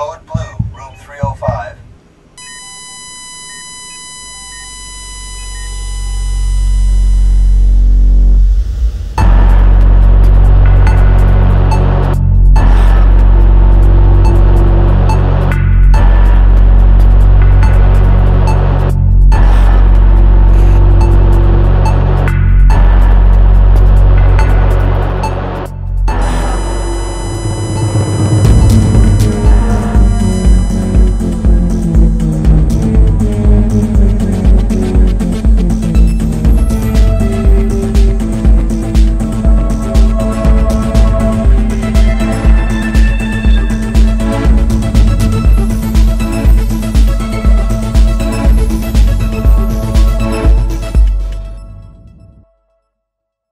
code